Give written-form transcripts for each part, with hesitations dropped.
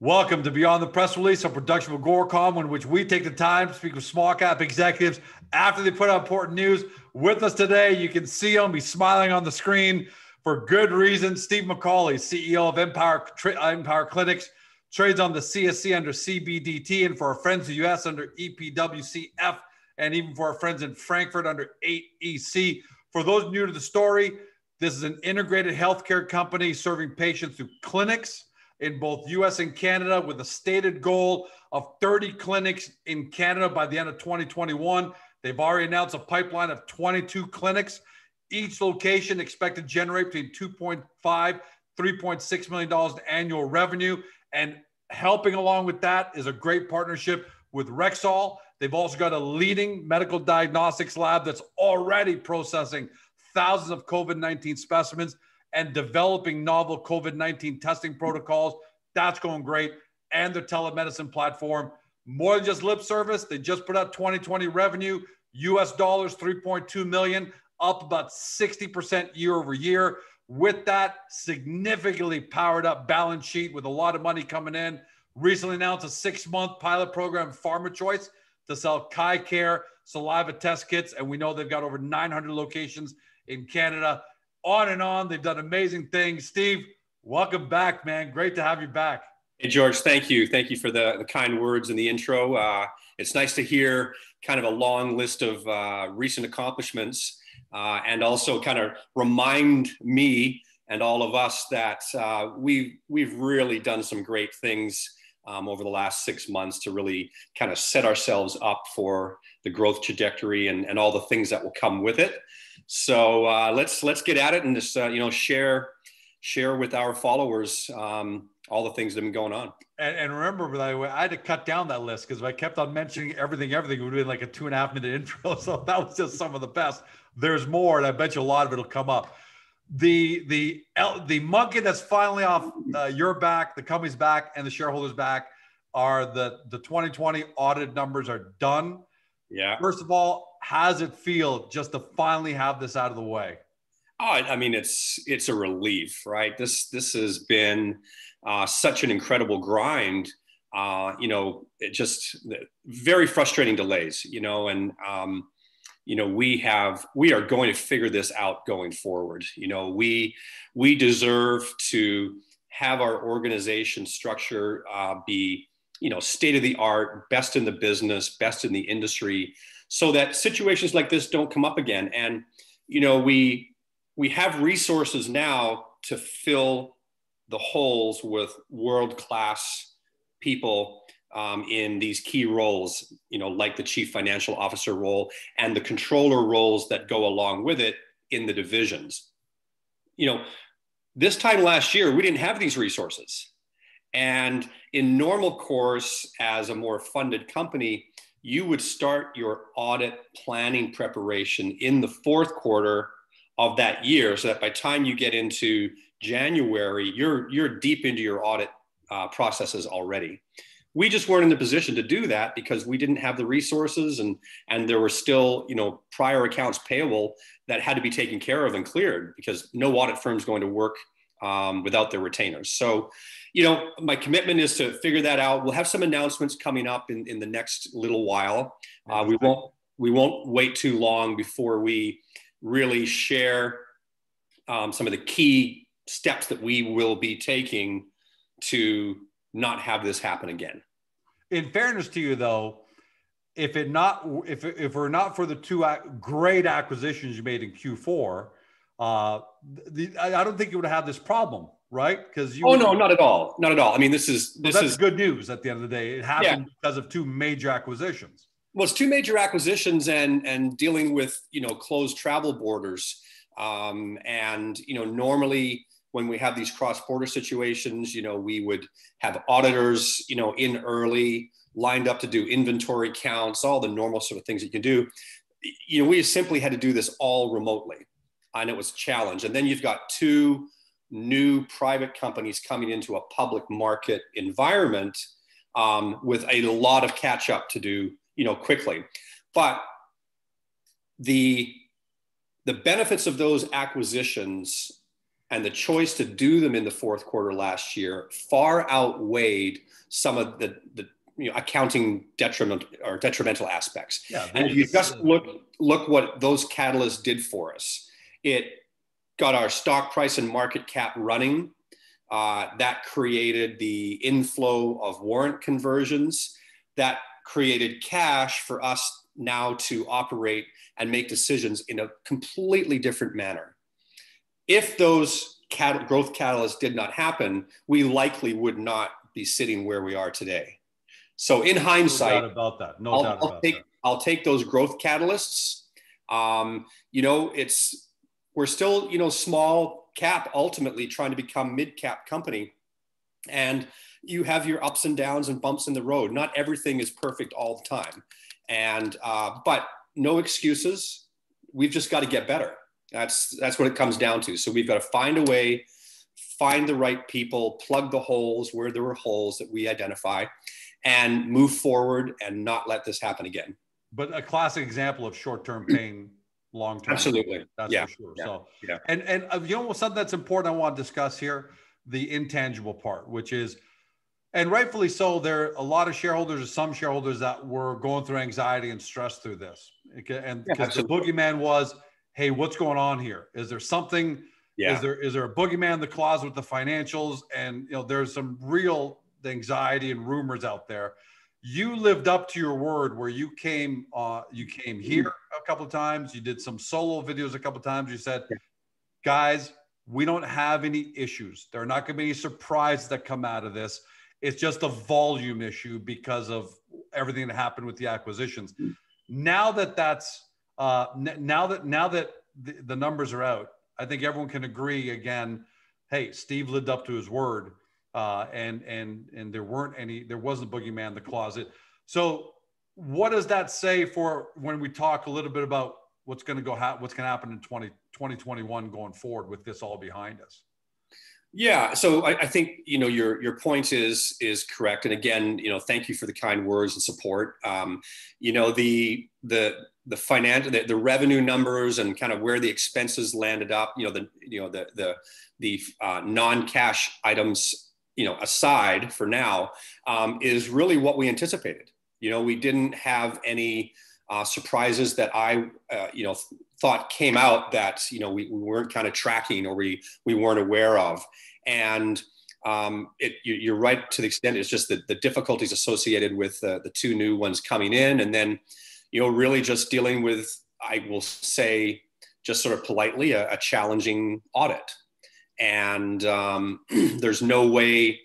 Welcome to Beyond the Press Release, a production of AGORACOM, in which we take the time to speak with small cap executives after they put out important news. With us today, you can see him, he's smiling on the screen for good reason. Steve McAuley, CEO of Empower Clinics, trades on the CSE under CBDT, and for our friends in the U.S. under EPWCF, and even for our friends in Frankfurt under AEC. For those new to the story, this is an integrated healthcare company serving patients through clinics in both US and Canada, with a stated goal of 30 clinics in Canada by the end of 2021. They've already announced a pipeline of 22 clinics. Each location expected to generate between $2.5, $3.6 million in annual revenue. And helping along with that is a great partnership with Rexall. They've also got a leading medical diagnostics lab that's already processing thousands of COVID-19 specimens and developing novel COVID-19 testing protocols. That's going great. And their telemedicine platform. More than just lip service, they just put out 2020 revenue, US dollars, 3.2 million, up about 60% year over year. With that, significantly powered up balance sheet with a lot of money coming in. Recently announced a 6-month pilot program, PharmaChoice, to sell KaiCare saliva test kits. And we know they've got over 900 locations in Canada. On and on, they've done amazing things. Steve, welcome back, man. Great to have you back. Hey, George, thank you. Thank you for the kind words in the intro. It's nice to hear kind of a long list of recent accomplishments and also kind of remind me and all of us that we've really done some great things over the last 6 months to really kind of set ourselves up for the growth trajectory and all the things that will come with it. So let's get at it and just share with our followers all the things that have been going on. And remember, by the way, I had to cut down that list because if I kept on mentioning everything, it would have been like a 2.5-minute intro. So that was just some of the best. There's more, and I bet you a lot of it'll come up. The monkey that's finally off your back, the company's back, and the shareholders' back are the 2020 audit numbers are done. Yeah. First of all, how's it feel just to finally have this out of the way? Oh, I mean, it's a relief, right? This has been such an incredible grind. It just very frustrating delays. We are going to figure this out going forward. We deserve to have our organization structure be state of the art, best in the business, best in the industry, so that situations like this don't come up again. And, we have resources now to fill the holes with world-class people in these key roles, like the chief financial officer role and the controller roles that go along with it in the divisions. This time last year, we didn't have these resources. And in normal course, as a more funded company, you would start your audit planning preparation in the fourth quarter of that year, so that by the time you get into January, you're deep into your audit processes already. We just weren't in the position to do that because we didn't have the resources, and there were still prior accounts payable that had to be taken care of and cleared because no audit firm is going to work without their retainers. So, my commitment is to figure that out. We'll have some announcements coming up in the next little while. We won't wait too long before we really share some of the key steps that we will be taking to not have this happen again. In fairness to you, though, if we're not for the two great acquisitions you made in Q4. I don't think you would have this problem, right? Because no, not at all, not at all. I mean, this is good news. At the end of the day, it happened because of two major acquisitions. Well, it's two major acquisitions and dealing with closed travel borders, and normally when we have these cross-border situations, we would have auditors in early, lined up to do inventory counts, all the normal sort of things you can do. We simply had to do this all remotely. And it was a challenge. And then you've got two new private companies coming into a public market environment with a lot of catch up to do, quickly. But the benefits of those acquisitions and the choice to do them in the fourth quarter last year far outweighed some of the accounting detrimental aspects. Yeah, and if you just look what those catalysts did for us, it got our stock price and market cap running. That created the inflow of warrant conversions. That created cash for us now to operate and make decisions in a completely different manner. If those growth catalysts did not happen, we likely would not be sitting where we are today. So in hindsight, I'll take those growth catalysts. We're still, small cap, ultimately trying to become mid-cap company. And you have your ups and downs and bumps in the road. Not everything is perfect all the time. And, but no excuses. We've just got to get better. That's what it comes down to. So we've got to find a way, find the right people, plug the holes where there were holes that we identify, and move forward and not let this happen again. But a classic example of short-term pain, long-term. Absolutely. That's for sure. Yeah. So, yeah. And something that's important I want to discuss here, the intangible part, which is, and rightfully so, there are a lot of shareholders or some shareholders that were going through anxiety and stress through this. Okay. And because the boogeyman was, hey, what's going on here? Is there something, is there a boogeyman in the closet with the financials? And, there's some real anxiety and rumors out there. You lived up to your word where you came here a couple of times. You did some solo videos a couple of times. You said, guys, we don't have any issues. There are not going to be any surprises that come out of this. It's just a volume issue because of everything that happened with the acquisitions. Now that the numbers are out, I think everyone can agree again, hey, Steve lived up to his word. And there wasn't a boogeyman in the closet. So what does that say for when we talk a little bit about what's going to happen in 2021 going forward with this all behind us? Yeah. So I think, your point is correct. And again, thank you for the kind words and support. The financial, the revenue numbers and kind of where the expenses landed up, the non-cash items, aside for now, is really what we anticipated. We didn't have any surprises that I, thought came out that, we weren't kind of tracking or we weren't aware of. And you're right to the extent it's just the difficulties associated with the two new ones coming in. And then, really just dealing with, I will say, just sort of politely, a challenging audit. And there's no way,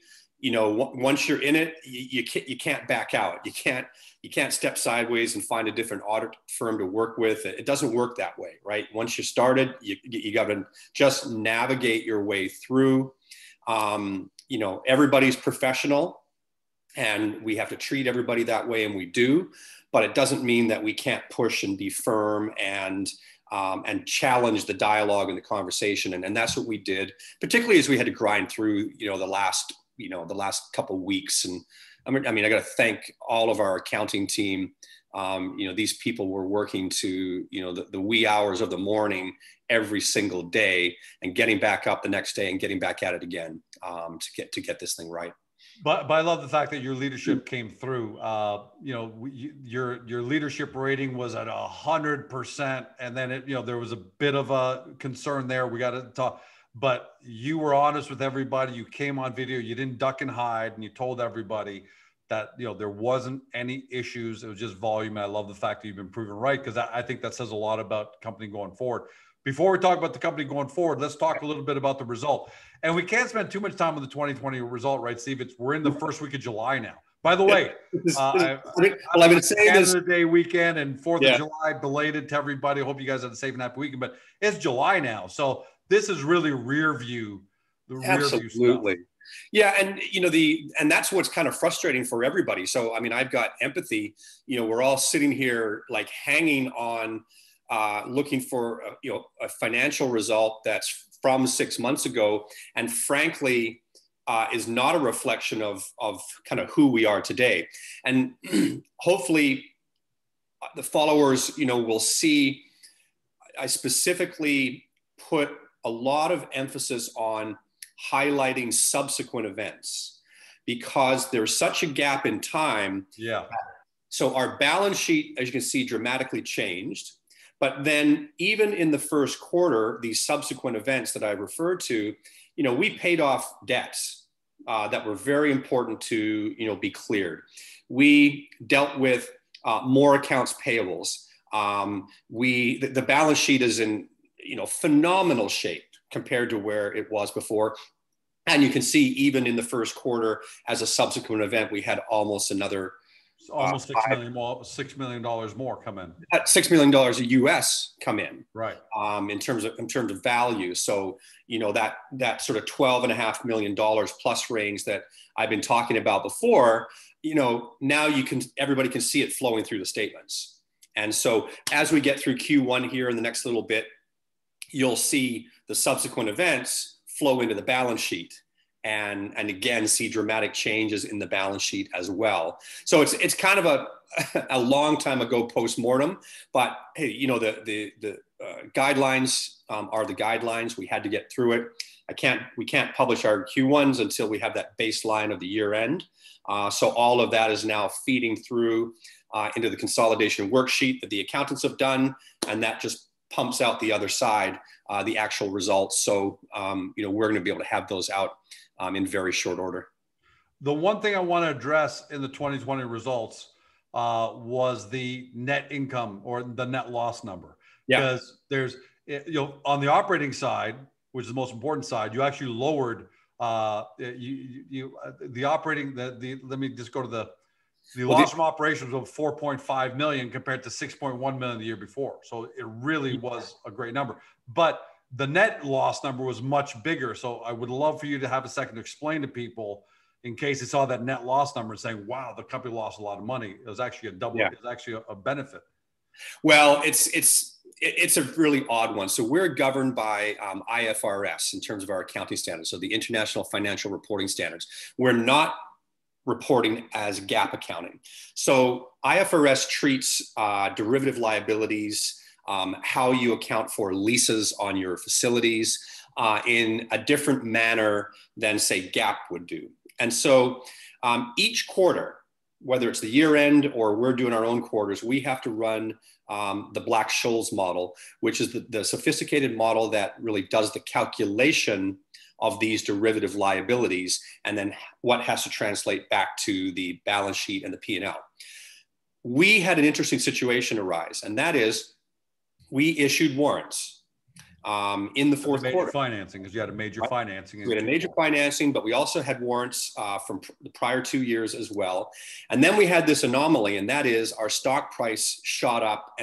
once you're in it, you can't back out. You can't step sideways and find a different audit firm to work with. It doesn't work that way, right? Once you're started, you got to just navigate your way through. Everybody's professional, and we have to treat everybody that way, and we do. But it doesn't mean that we can't push and be firm and challenge the dialogue and the conversation. And that's what we did, particularly as we had to grind through, the last couple of weeks. And I got to thank all of our accounting team. These people were working to, the wee hours of the morning every single day and getting back up the next day and getting back at it again to get this thing right. But I love the fact that your leadership came through. Your leadership rating was at 100%, and then there was a bit of a concern there. We got to talk, but you were honest with everybody. You came on video. You didn't duck and hide, and you told everybody that there wasn't any issues. It was just volume. And I love the fact that you've been proven right, because I think that says a lot about the company going forward. Before we talk about the company going forward, let's talk a little bit about the result. And we can't spend too much time on the 2020 result, right, Steve? We're in the first week of July now. By the way, I've been saying this. Canada Day weekend and 4th of July, belated to everybody. Hope you guys had a safe and happy weekend. But it's July now. So this is really rear view. Absolutely. Yeah. And, and that's what's kind of frustrating for everybody. So, I've got empathy. We're all sitting here like hanging on, looking for a financial result that's from 6 months ago, and frankly is not a reflection of kind of who we are today. And hopefully the followers will see I specifically put a lot of emphasis on highlighting subsequent events because there's such a gap in time. Yeah. So our balance sheet, as you can see, dramatically changed. But then even in the first quarter, these subsequent events that I referred to, you know, we paid off debts that were very important to, you know, be cleared. We dealt with more accounts payables. The balance sheet is in, you know, phenomenal shape compared to where it was before. And you can see even in the first quarter as a subsequent event, we had almost another almost $6 million more come in. $6 million US come in, right? In terms of value. So you know that sort of $12.5 million plus range that I've been talking about before. You know, now everybody can see it flowing through the statements. And so as we get through Q1 here in the next little bit, you'll see the subsequent events flow into the balance sheet. And again, see dramatic changes in the balance sheet as well. So it's kind of a long time ago post-mortem, but hey, you know, the guidelines are the guidelines. We had to get through it. We can't publish our Q1s until we have that baseline of the year end. So all of that is now feeding through into the consolidation worksheet that the accountants have done, and that just pumps out the other side the actual results. So you know, we're going to be able to have those out in very short order. The one thing I want to address in the 2020 results was the net income or the net loss number. Yeah. Because there's, you know, on the operating side, which is the most important side, you actually lowered the operating. Let me just go to the loss from operations of 4.5 million compared to 6.1 million the year before. So it really was a great number, but the net loss number was much bigger. So I would love for you to have a second to explain to people in case they saw that net loss number and saying, wow, the company lost a lot of money. It was actually it was actually a benefit. Well, it's a really odd one. So we're governed by IFRS in terms of our accounting standards. So the International Financial Reporting Standards. We're not reporting as GAAP accounting. So IFRS treats derivative liabilities, how you account for leases on your facilities in a different manner than say GAAP would do. And so each quarter, whether it's the year end or we're doing our own quarters, we have to run the Black-Scholes model, which is the sophisticated model that really does the calculation of these derivative liabilities, and then what has to translate back to the balance sheet and the P&L. We had an interesting situation arise, and that is we issued warrants in the fourth quarter. Financing, because you had a major financing. We had a major financing, but we also had warrants from the prior 2 years as well. And then we had this anomaly, and that is our stock price shot up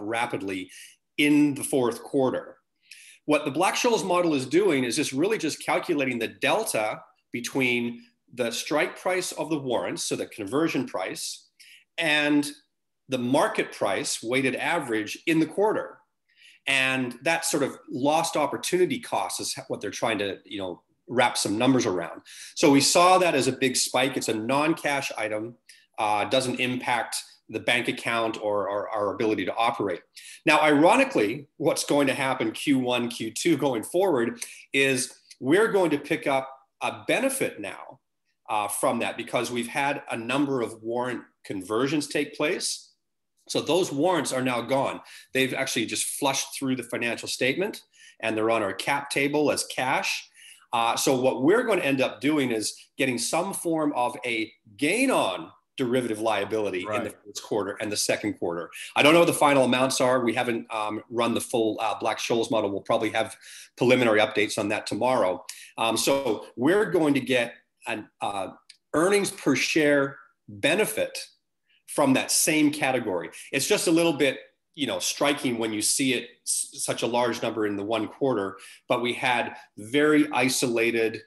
rapidly in the fourth quarter. What the Black-Scholes model is doing is just really just calculating the delta between the strike price of the warrants, so the conversion price, and the market price weighted average in the quarter. And that sort of lost opportunity cost is what they're trying to, you know, wrap some numbers around. So we saw that as a big spike. It's a non-cash item, doesn't impact the bank account or our ability to operate. Now, ironically, what's going to happen Q1, Q2 going forward is we're going to pick up a benefit now from that because we've had a number of warrant conversions take place. So those warrants are now gone. They've actually just flushed through the financial statement and they're on our cap table as cash. So what we're going to end up doing is getting some form of a gain on derivative liability in the first quarter and the second quarter. I don't know what the final amounts are. We haven't run the full Black-Scholes model. We'll probably have preliminary updates on that tomorrow. So we're going to get an earnings per share benefit from that same category. It's just a little bit, you know, striking when you see it such a large number in the one quarter, but we had very isolated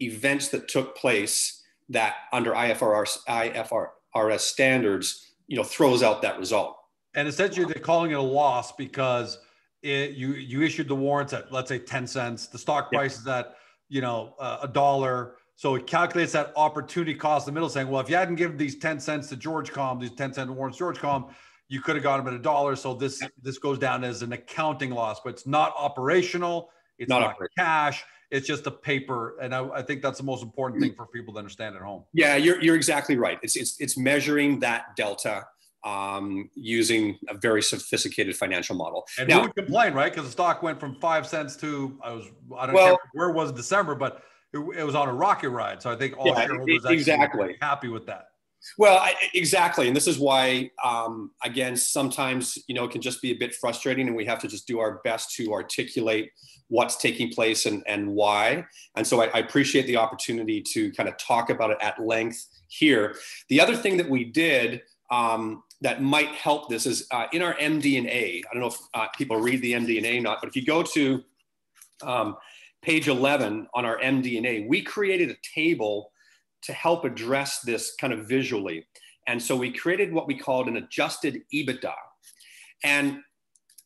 events that took place that under IFRS standards, you know, throws out that result. And essentially they're calling it a loss because you issued the warrants at, let's say, 10 cents. The stock price is at, you know, $1. So it calculates that opportunity cost in the middle saying, well, if you hadn't given these 10 cents to GeorgeCom, these 10 cent warrants to GeorgeCom, you could have got them at $1. So this goes down as an accounting loss, but it's not operational. It's not cash. It's just a paper. And I think that's the most important thing for people to understand at home. Yeah, you're exactly right. It's measuring that delta using a very sophisticated financial model. And now, who would complain, right? Because the stock went from 5 cents to, I don't know where it was in December, but it was on a rocket ride. So I think all shareholders actually happy with that. Well, exactly. And this is why, again, sometimes, it can just be a bit frustrating and we have to just do our best to articulate what's taking place and why. And so I appreciate the opportunity to kind of talk about it at length here. The other thing that we did that might help this is in our MD&A. I don't know if people read the MD&A or not, but if you go to page 11 on our MD&A, we created a table to help address this kind of visually. And so we created what we called an adjusted EBITDA. And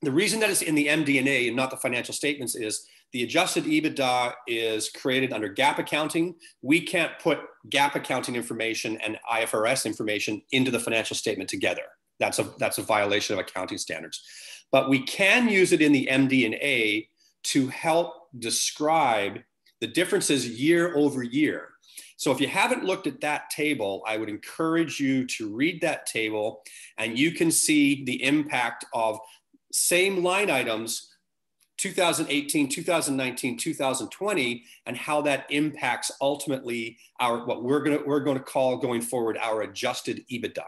the reason that it's in the MD&A and not the financial statements is the adjusted EBITDA is created under GAAP accounting. We can't put GAAP accounting information and IFRS information into the financial statement together. That's a violation of accounting standards. But we can use it in the MD&A to help describe the differences year over year. So if you haven't looked at that table, I would encourage you to read that table and you can see the impact of same line items, 2018, 2019, 2020, and how that impacts ultimately our, what we're going to call going forward, our adjusted EBITDA.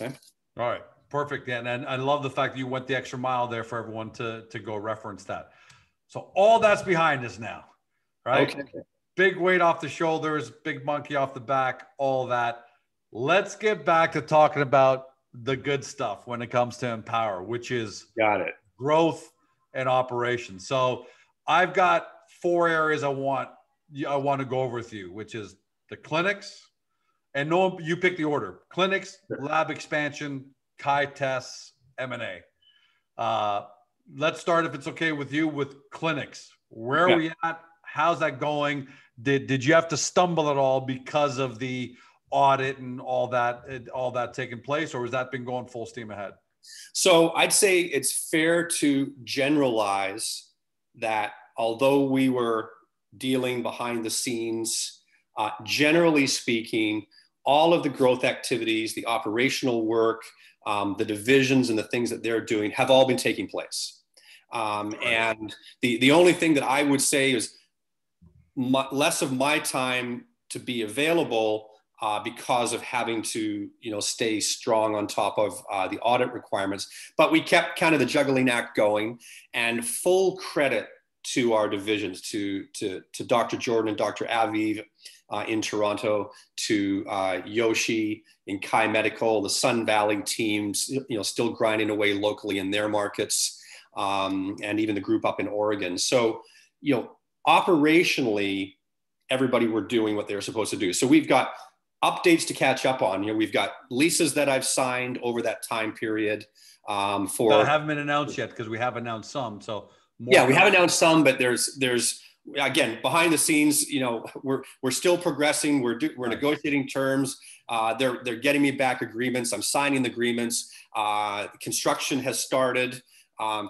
Okay. All right, perfect. And I love the fact that you went the extra mile there for everyone to go reference that. So all that's behind us now, right? Okay. Big weight off the shoulders, big monkey off the back, all that. Let's get back to talking about the good stuff when it comes to Empower, which is growth and operations. So I've got four areas I want to go over with you, which is the clinics, and no, you pick the order: clinics, lab expansion, Kai tests, M&A. Let's start, if it's okay with you, with clinics. Where are we at? How's that going? Did you have to stumble at all because of the audit and all that taking place, or has that been going full steam ahead? So I'd say it's fair to generalize that although we were dealing behind the scenes, generally speaking, all of the growth activities, the operational work, the divisions and the things that they're doing have all been taking place. And the only thing that I would say is less of my time to be available because of having to, stay strong on top of the audit requirements. But we kept kind of the juggling act going, and full credit to our divisions, to Dr. Jordan and Dr. Aviv in Toronto, to Yoshi in Kai Medical, the Sun Valley teams, still grinding away locally in their markets, and even the group up in Oregon. So, operationally, everybody were doing what they were supposed to do. So we've got updates to catch up on. We've got leases that I've signed over that time period. I haven't been announced yet because we have announced some. So we have announced some, but there's again behind the scenes. We're still progressing. We're negotiating terms. They're getting me back agreements. I'm signing the agreements. Construction has started.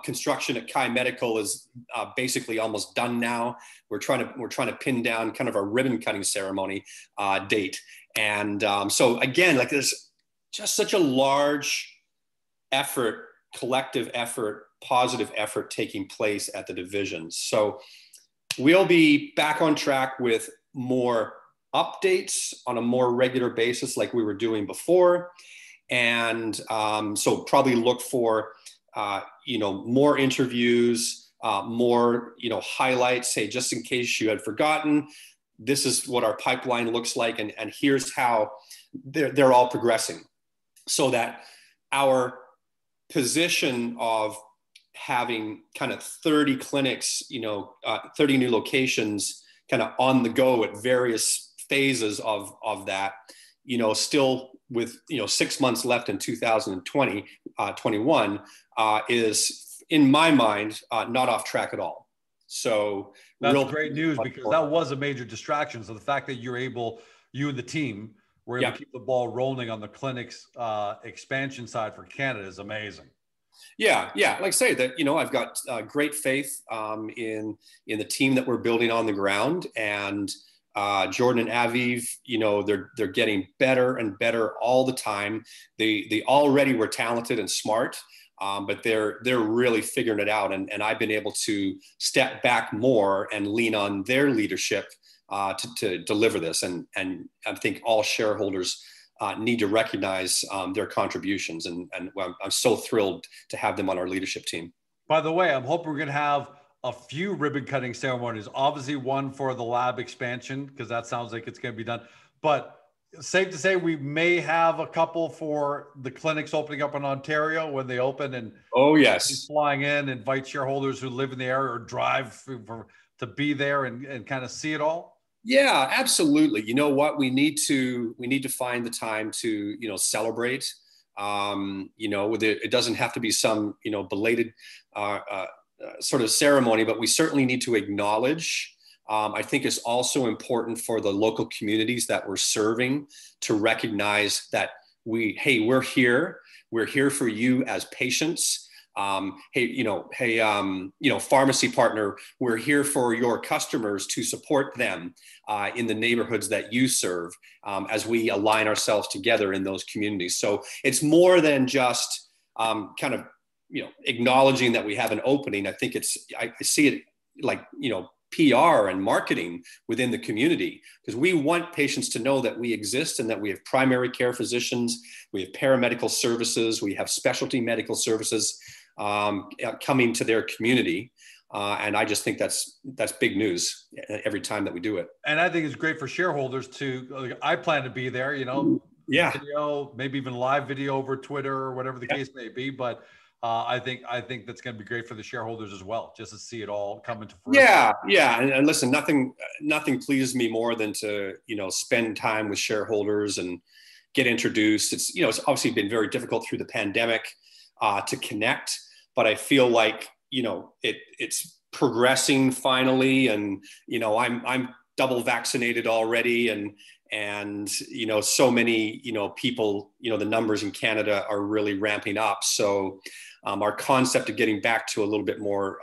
Construction at Kai Medical is basically almost done now. We're trying to pin down kind of a ribbon cutting ceremony date, and so again, like there's just such a large effort, collective effort, positive effort taking place at the divisions. So we'll be back on track with more updates on a more regular basis, like we were doing before, and so probably look for. More interviews, more, highlights, hey, just in case you had forgotten, this is what our pipeline looks like. And here's how they're all progressing, so that our position of having kind of 30 clinics, 30 new locations kind of on the go at various phases of that, still with 6 months left in 2021 is, in my mind, not off track at all. So that's great news, because that was a major distraction. So the fact that you and the team were able to keep the ball rolling on the clinics expansion side for Canada is amazing. Yeah. Like I say, that, you know, I've got great faith in the team that we're building on the ground, and Jordan and Aviv, you know, they're getting better and better all the time. They already were talented and smart, but they're really figuring it out. And I've been able to step back more and lean on their leadership to deliver this. And I think all shareholders need to recognize their contributions. And I'm so thrilled to have them on our leadership team. By the way, I'm hoping we're going to have a few ribbon cutting ceremonies, obviously one for the lab expansion, because that sounds like it's going to be done. But safe to say, we may have a couple for the clinics opening up in Ontario when they open. And oh, yes, flying in, invite shareholders who live in the area or drive to be there and kind of see it all. Yeah, absolutely. You know what? We need to find the time to, you know, celebrate. You know, it doesn't have to be some, you know, belated sort of ceremony, but we certainly need to acknowledge. I think it's also important for the local communities that we're serving to recognize that we're here. We're here for you as patients. Pharmacy partner, we're here for your customers to support them in the neighborhoods that you serve as we align ourselves together in those communities. So it's more than just kind of, you know, acknowledging that we have an opening. I think I see it like, you know, PR and marketing within the community, because we want patients to know that we exist and that we have primary care physicians, we have paramedical services, we have specialty medical services coming to their community. And I just think that's big news every time that we do it. And I think it's great for shareholders to, like, I plan to be there, you know, yeah, video, maybe even live video over Twitter or whatever the case may be. But I think that's going to be great for the shareholders as well, just to see it all come into fruition. Yeah. And listen, nothing pleases me more than to, you know, spend time with shareholders and get introduced. It's, you know, it's obviously been very difficult through the pandemic to connect, but I feel like, you know, it's progressing finally, and, you know, I'm double vaccinated already, and you know, so many, you know, people, you know, the numbers in Canada are really ramping up. So our concept of getting back to a little bit more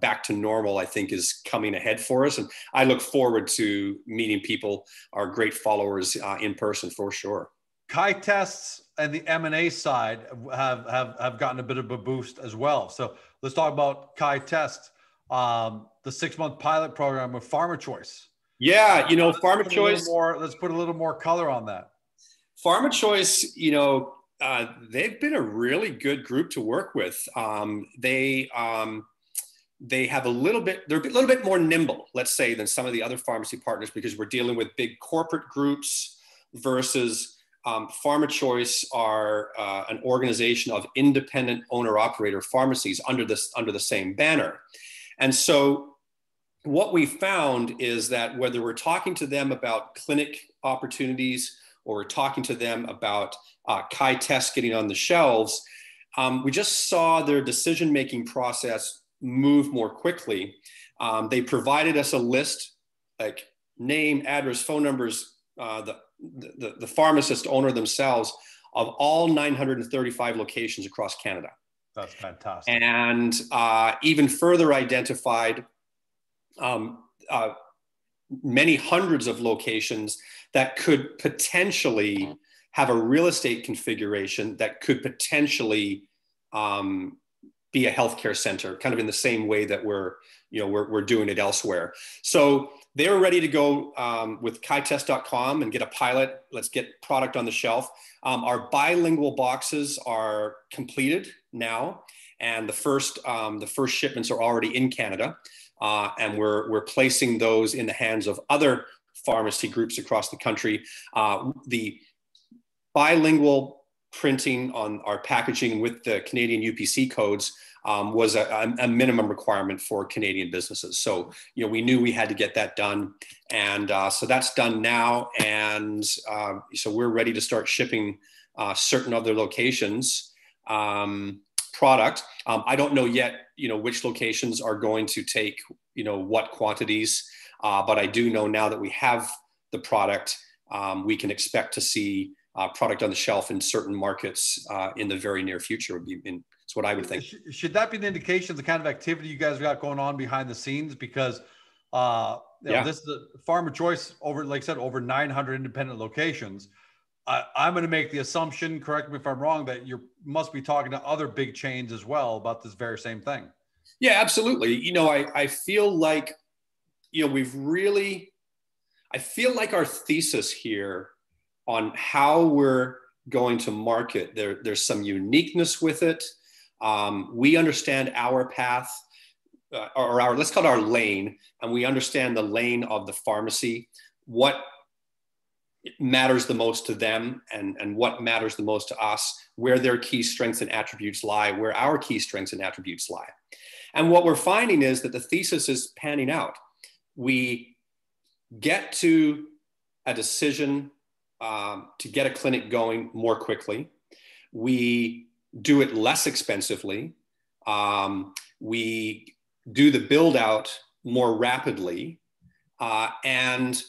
back to normal, I think, is coming ahead for us. And I look forward to meeting people, our great followers in person for sure. Kai tests and the M&A side have gotten a bit of a boost as well. So let's talk about Kai tests, the 6-month pilot program with PharmaChoice. Yeah, you know, PharmaChoice. Let's put a little more color on that. PharmaChoice, you know, they've been a really good group to work with. They have they're a little bit more nimble, let's say, than some of the other pharmacy partners, because we're dealing with big corporate groups versus PharmaChoice are an organization of independent owner-operator pharmacies under the same banner, and so. What we found is that whether we're talking to them about clinic opportunities or we're talking to them about Kai tests getting on the shelves, we just saw their decision-making process move more quickly. They provided us a list, like name, address, phone numbers, the pharmacist owner themselves, of all 935 locations across Canada. That's fantastic. And even further identified many hundreds of locations that could potentially have a real estate configuration that could potentially be a healthcare center, kind of in the same way that we're doing it elsewhere. So they were ready to go with KaiTest.com and get a pilot. Let's get product on the shelf. Our bilingual boxes are completed now, and the first shipments are already in Canada. And we're placing those in the hands of other pharmacy groups across the country. The bilingual printing on our packaging with the Canadian UPC codes was a minimum requirement for Canadian businesses. So, you know, we knew we had to get that done. And so that's done now. And so we're ready to start shipping certain other locations. Product. I don't know yet, you know, which locations are going to take, you know, what quantities, but I do know now that we have the product, we can expect to see product on the shelf in certain markets in the very near future. It's That's what I would think. Should that be an indication of the kind of activity you guys got going on behind the scenes? Because you know, this is a PharmaChoice over, like I said, over 900 independent locations. I'm going to make the assumption, correct me if I'm wrong, that you must be talking to other big chains as well about this very same thing. Yeah, absolutely. You know, I feel like, you know, we've really, I feel like our thesis here on how we're going to market, there's some uniqueness with it. We understand our path, or our, let's call it our lane, and we understand the lane of the pharmacy, what matters the most to them and what matters the most to us, where their key strengths and attributes lie, where our key strengths and attributes lie. And what we're finding is that the thesis is panning out. We get to a decision to get a clinic going more quickly. We do it less expensively. We do the build out more rapidly. And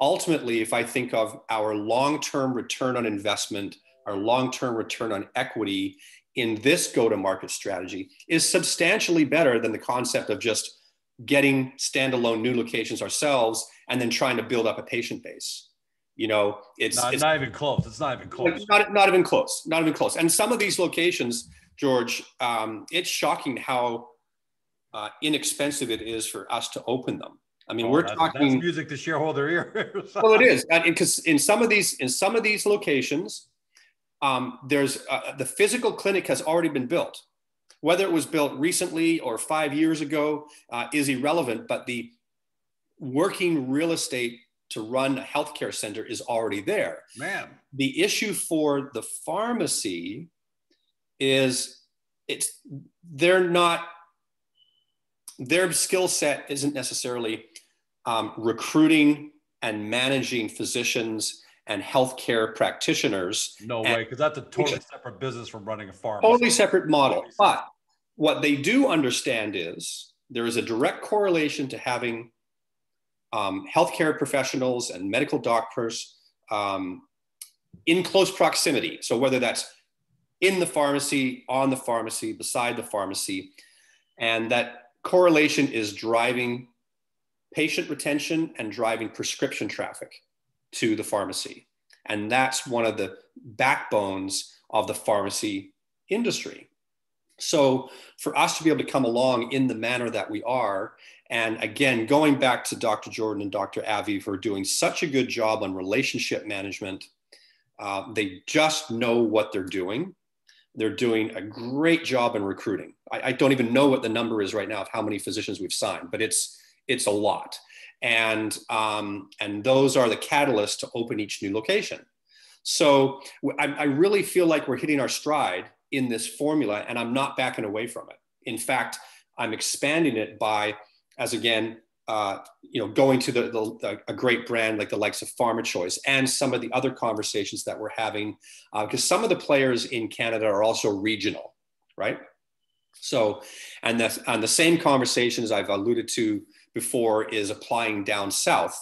ultimately, if I think of our long-term return on investment, our long-term return on equity in this go-to-market strategy is substantially better than the concept of just getting standalone new locations ourselves and then trying to build up a patient base. You know, it's not even close. It's not even close. It's not even close. Not even close. And some of these locations, George, it's shocking how inexpensive it is for us to open them. I mean, we're talking music to shareholder ears. Well, it is, because in some of these locations, there's the physical clinic has already been built. Whether it was built recently or 5 years ago is irrelevant. But the working real estate to run a healthcare center is already there. Man, the issue for the pharmacy is their skill set isn't necessarily recruiting and managing physicians and healthcare practitioners. No way, because that's a totally separate business from running a pharmacy. Totally separate model. But what they do understand is there is a direct correlation to having healthcare professionals and medical doctors in close proximity. So whether that's in the pharmacy, on the pharmacy, beside the pharmacy, and that correlation is driving patient retention and driving prescription traffic to the pharmacy. And that's one of the backbones of the pharmacy industry. So for us to be able to come along in the manner that we are, and again, going back to Dr. Jordan and Dr. Avi for doing such a good job on relationship management, they just know what they're doing. They're doing a great job in recruiting. I don't even know what the number is right now of how many physicians we've signed, but it's a lot. And those are the catalysts to open each new location. So I really feel like we're hitting our stride in this formula, and I'm not backing away from it. In fact, I'm expanding it by, as again, you know, going to a great brand like the likes of PharmaChoice and some of the other conversations that we're having, because some of the players in Canada are also regional, right? So, and the same conversations I've alluded to before is applying down south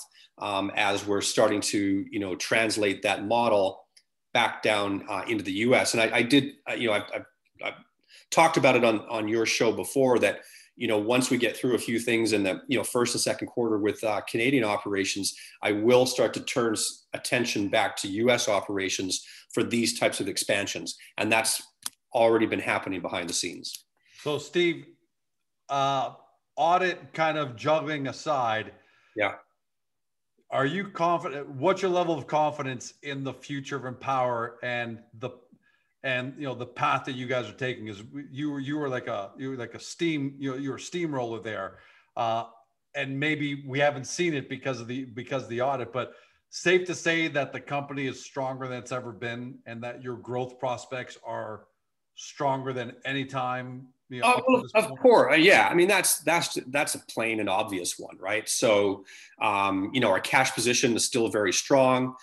as we're starting to, you know, translate that model back down into the U.S. And I did, you know, I've talked about it on your show before that, you know, once we get through a few things in the, you know, first and second quarter with Canadian operations, I will start to turn attention back to U.S. operations for these types of expansions. And that's already been happening behind the scenes. So Steve, audit kind of juggling aside. Yeah. Are you confident? What's your level of confidence in the future of Empower and you know, the path that you guys are taking? Is you were like a steamroller there, and maybe we haven't seen it because of the audit. But safe to say that the company is stronger than it's ever been, and that your growth prospects are stronger than any time. You know, of course, yeah. I mean, that's a plain and obvious one, right? So, you know, our cash position is still very strong.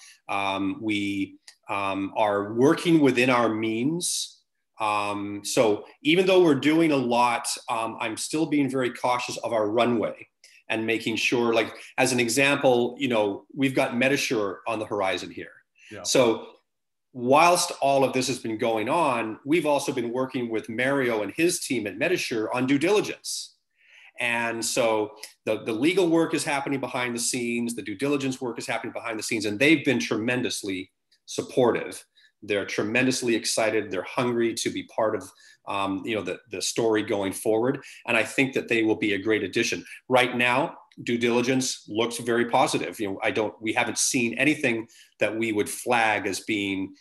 We are working within our means. So even though we're doing a lot, I'm still being very cautious of our runway and making sure, like, as an example, you know, we've got Medisure on the horizon here. Yeah. So whilst all of this has been going on, we've also been working with Mario and his team at Medisure on due diligence. And so the legal work is happening behind the scenes, the due diligence work is happening behind the scenes, and they've been tremendously supportive. They're tremendously excited. They're hungry to be part of the story going forward. And I think that they will be a great addition. Right now, due diligence looks very positive. We haven't seen anything that we would flag as being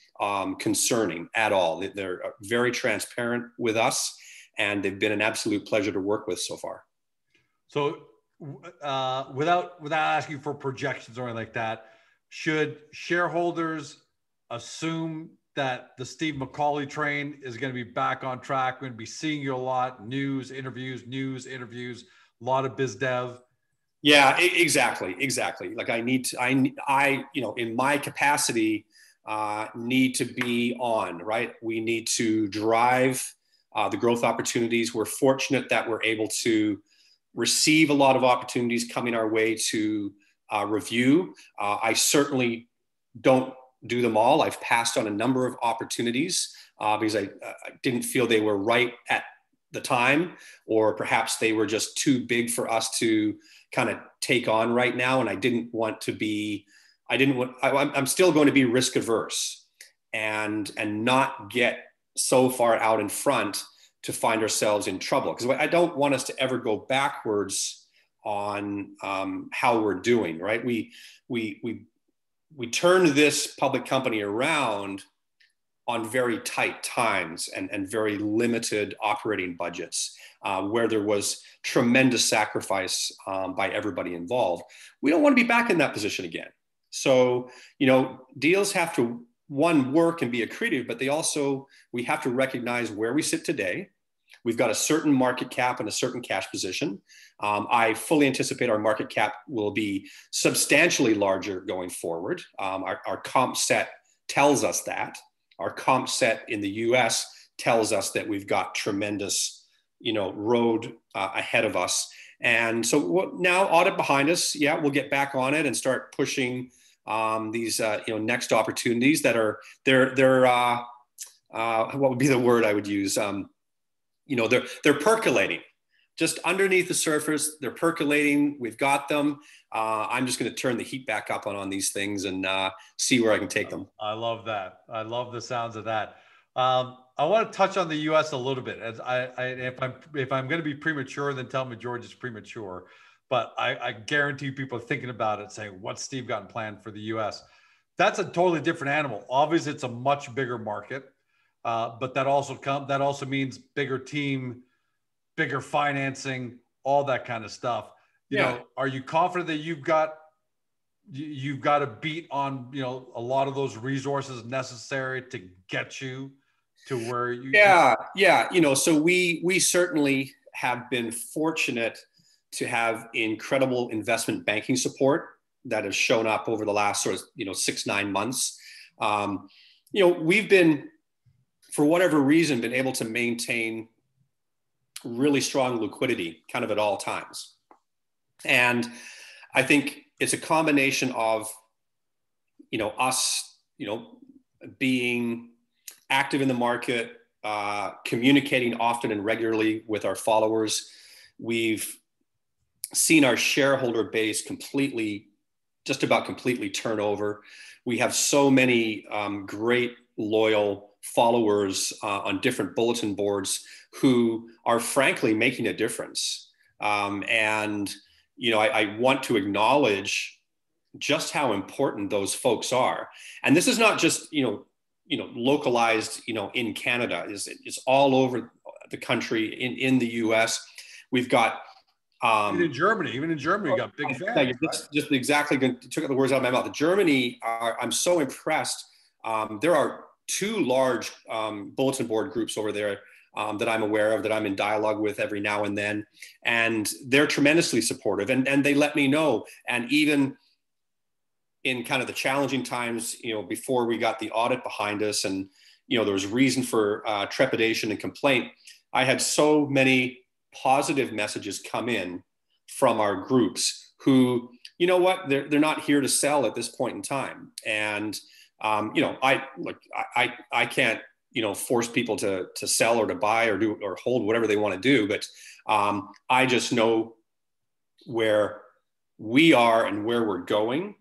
concerning at all. They're very transparent with us, and they've been an absolute pleasure to work with so far. So, without asking for projections or anything like that, should shareholders assume that the Steve McAuley train is going to be back on track? We're going to be seeing you a lot, news, interviews, a lot of biz dev. Yeah, exactly. Like I in my capacity, need to be on, right? We need to drive the growth opportunities. We're fortunate that we're able to receive a lot of opportunities coming our way to review. I certainly don't do them all. I've passed on a number of opportunities because I didn't feel they were right at the time, or perhaps they were just too big for us to kind of take on right now. And I'm still going to be risk averse and not get so far out in front to find ourselves in trouble. Because I don't want us to ever go backwards on how we're doing, right? We turned this public company around on very tight times and very limited operating budgets, where there was tremendous sacrifice by everybody involved. We don't want to be back in that position again. So, deals have to, one, work and be accretive, but we have to recognize where we sit today. We've got a certain market cap and a certain cash position. I fully anticipate our market cap will be substantially larger going forward. Our comp set tells us that. Our comp set in the US tells us that we've got tremendous, road ahead of us. And so now audit behind us, yeah, we'll get back on it and start pushing these, next opportunities that are, what would be the word I would use? They're percolating. Just underneath the surface, they're percolating. We've got them. I'm just going to turn the heat back up on these things and see where I can take them. I love that. I love the sounds of that. I want to touch on the U.S. a little bit. If I'm going to be premature, then tell me George is premature. But I guarantee people are thinking about it, saying, "What's Steve got in plan for the U.S.?" That's a totally different animal. Obviously, it's a much bigger market, but that also means bigger team, bigger financing, all that kind of stuff. Are you confident that you've got a beat on, a lot of those resources necessary to get you to where you? Yeah. So we certainly have been fortunate to have incredible investment banking support that has shown up over the last 6-9 months. We've been, for whatever reason, been able to maintain really strong liquidity kind of at all times. And I think it's a combination of, us, being active in the market, communicating often and regularly with our followers. We've seen our shareholder base just about completely turn over. We have so many great loyal followers on different bulletin boards who are frankly making a difference. I want to acknowledge just how important those folks are. And this is not just, localized, in Canada. It's all over the country, in the US. We've got even in Germany, we got big fans. Yeah, just exactly took the words out of my mouth. Germany, I'm so impressed. There are two large bulletin board groups over there that I'm aware of, that I'm in dialogue with every now and then. And they're tremendously supportive, and they let me know. And even in kind of the challenging times, before we got the audit behind us and, there was reason for trepidation and complaint, I had so many positive messages come in from our groups who, they're not here to sell at this point in time. And You know, I can't, you know, force people to sell or to buy or do or hold whatever they want to do. But I just know where we are and where we're going.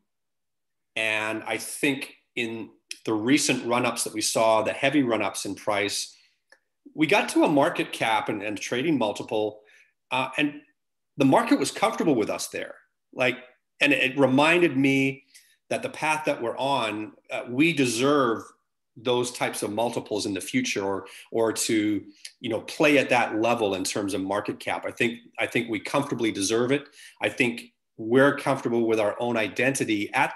And I think in the recent run-ups that we saw, the heavy run-ups in price, we got to a market cap and trading multiple, and the market was comfortable with us there. Like, and it reminded me that the path that we're on, we deserve those types of multiples in the future, or to, you know, play at that level in terms of market cap. I think we comfortably deserve it. I think we're comfortable with our own identity at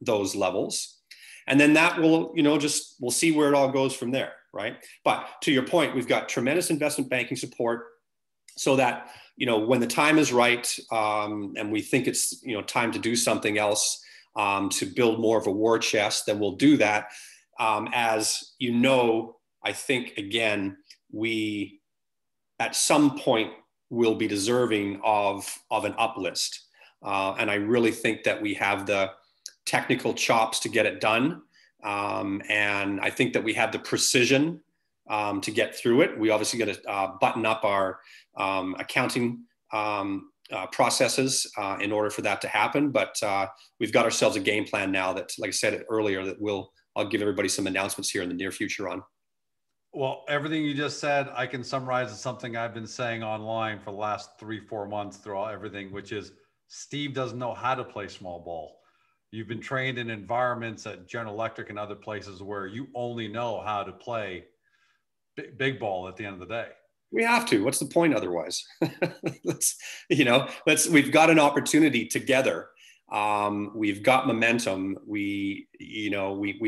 those levels. And then that will, you know, just, we'll see where it all goes from there, right? But to your point, we've got tremendous investment banking support so that, you know, when the time is right, and we think it's, you know, time to do something else, to build more of a war chest, then we'll do that. As you know, I think, again, we, at some point, will be deserving of an uplist. And I really think that we have the technical chops to get it done. And I think that we have the precision to get through it. We obviously got to button up our accounting processes in order for that to happen. But we've got ourselves a game plan now that, like I said earlier, that I'll give everybody some announcements here in the near future on. Well, everything you just said, I can summarize as something I've been saying online for the last 3-4 months through all everything, which is Steve doesn't know how to play small ball. You've been trained in environments at General Electric and other places where you only know how to play big ball at the end of the day. We have to. What's the point otherwise? We've got an opportunity together. We've got momentum. We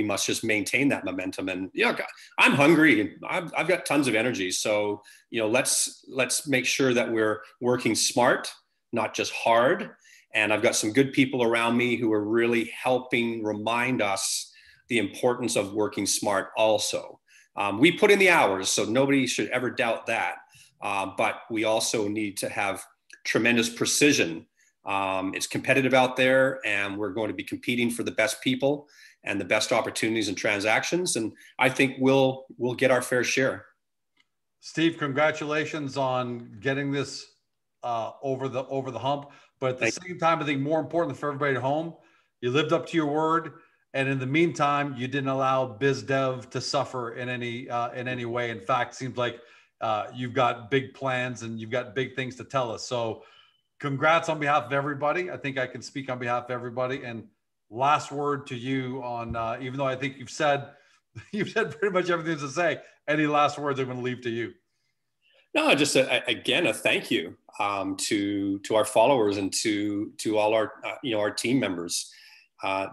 must just maintain that momentum. And yeah, I'm hungry and I've got tons of energy. So, you know, let's make sure that we're working smart, not just hard. And I've got some good people around me who are really helping remind us the importance of working smart also. We put in the hours, so nobody should ever doubt that. But we also need to have tremendous precision. It's competitive out there, and we're going to be competing for the best people and the best opportunities and transactions. And I think we'll get our fair share. Steve, congratulations on getting this over the hump. But at the same time, I think more important for everybody at home, you lived up to your word, and in the meantime, you didn't allow biz dev to suffer in any way. In fact, it seems like you've got big plans and you've got big things to tell us. So, congrats on behalf of everybody. I think I can speak on behalf of everybody. And last word to you on, even though I think you've said pretty much everything to say. Any last words I'm going to leave to you? No, just again, a thank you to our followers and to all our our team members. I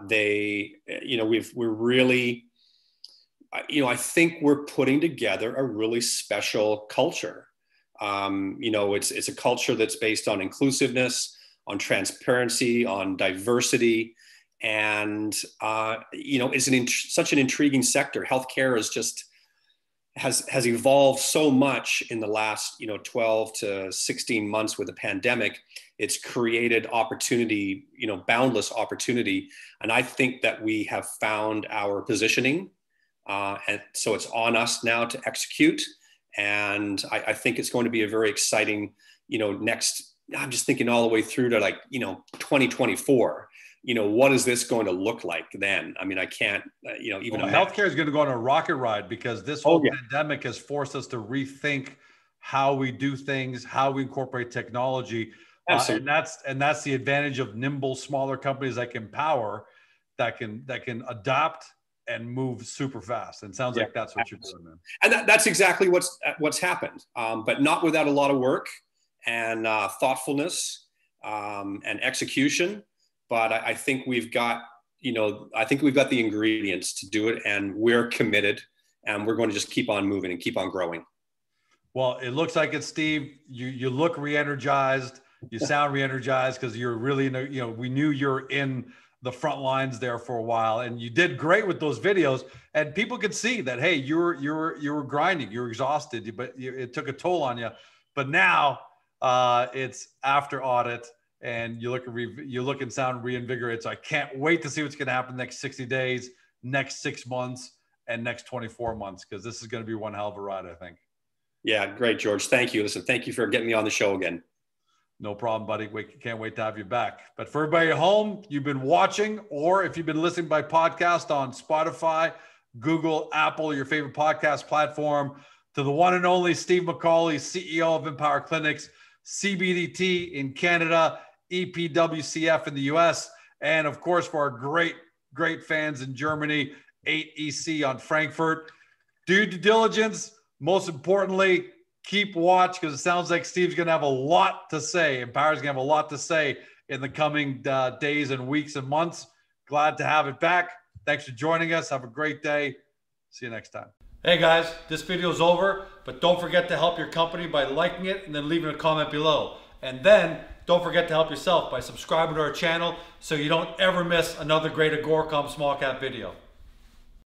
think we're putting together a really special culture. It's a culture that's based on inclusiveness, on transparency, on diversity, and it's such an intriguing sector. Healthcare is just has evolved so much in the last 12 to 16 months with the pandemic. It's created opportunity, boundless opportunity. And I think that we have found our positioning. And so it's on us now to execute. And I think it's going to be a very exciting, I'm just thinking all the way through to 2024. What is this going to look like then? I mean, I can't, healthcare is going to go on a rocket ride because this whole pandemic has forced us to rethink how we do things, how we incorporate technology. And that's the advantage of nimble, smaller companies like Empower that can adapt and move super fast. And sounds like that's what you're doing, man. And that's exactly what's happened, but not without a lot of work and thoughtfulness and execution. But I think we've got, the ingredients to do it, and we're committed, and we're going to just keep on moving and keep on growing. Well, it looks like it, Steve. You look re-energized. You sound re-energized because you're really, we knew you're in the front lines there for a while, and you did great with those videos, and people could see that. Hey, you were grinding. You were exhausted, but it took a toll on you. But now it's after audit. And you look and sound reinvigorated. So I can't wait to see what's going to happen in the next 60 days. next 6 months and next 24 months, because this is going to be one hell of a ride, I think. Yeah, great, George. Thank you. Listen, thank you for getting me on the show again. No problem, buddy. We can't wait to have you back. But for everybody at home, you've been watching, or if you've been listening by podcast on Spotify, Google, Apple, your favorite podcast platform, to the one and only Steve McAuley, CEO of Empower Clinics, CBDT in Canada, EPWCF in the US, and of course, for our great, great fans in Germany, AEC on Frankfurt. Do your due diligence. Most importantly, keep watch, because it sounds like Steve's going to have a lot to say. Empower's going to have a lot to say in the coming days and weeks and months. Glad to have it back. Thanks for joining us. Have a great day. See you next time. Hey guys, this video is over, but don't forget to help your company by liking it and then leaving a comment below. And then don't forget to help yourself by subscribing to our channel so you don't ever miss another great AGORACOM small cap video.